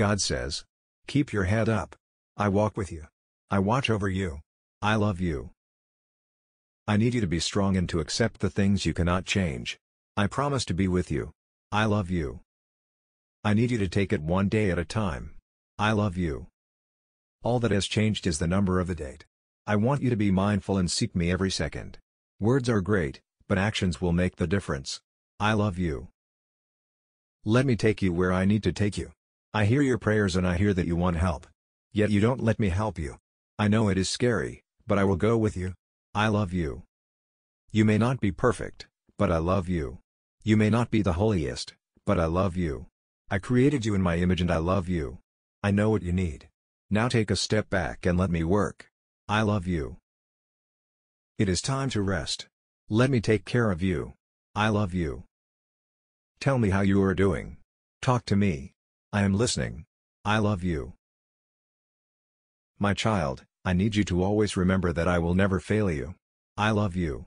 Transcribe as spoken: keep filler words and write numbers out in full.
God says, keep your head up. I walk with you. I watch over you. I love you. I need you to be strong and to accept the things you cannot change. I promise to be with you. I love you. I need you to take it one day at a time. I love you. All that has changed is the number of the date. I want you to be mindful and seek me every second. Words are great, but actions will make the difference. I love you. Let me take you where I need to take you. I hear your prayers and I hear that you want help. Yet you don't let me help you. I know it is scary, but I will go with you. I love you. You may not be perfect, but I love you. You may not be the holiest, but I love you. I created you in my image and I love you. I know what you need. Now take a step back and let me work. I love you. It is time to rest. Let me take care of you. I love you. Tell me how you are doing. Talk to me. I am listening. I love you. My child, I need you to always remember that I will never fail you. I love you.